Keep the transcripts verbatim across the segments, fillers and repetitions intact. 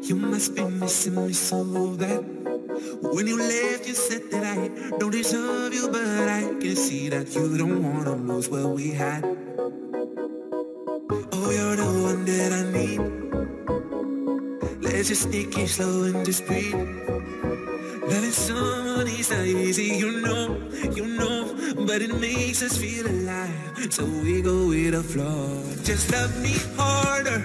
You must be missing me so bad. When you left, you said that I don't deserve you, but I can see that you don't wanna lose what we had. Oh, you're the one that I need. Let's just take it slow and just breathe. Loving someone is not easy, you know, you know, but it makes us feel alive, so we go with the flow. Just love me harder,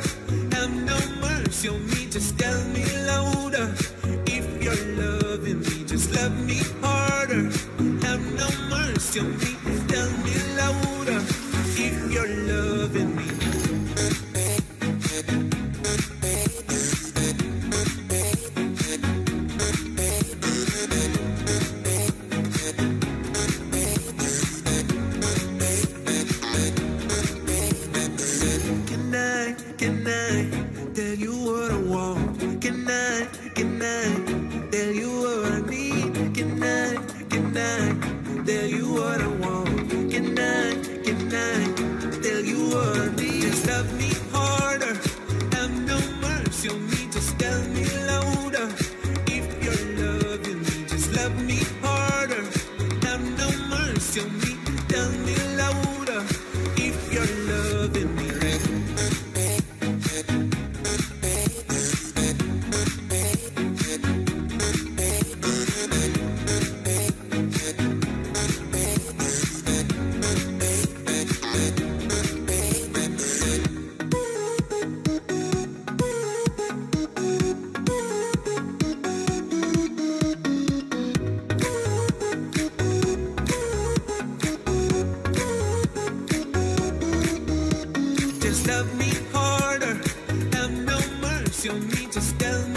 have no mercy on me, just tell me louder, if you're loving me. Just love me harder, have no mercy on me, just tell me louder, if you're loving me. Just love me harder, have no mercy on me, just tell me.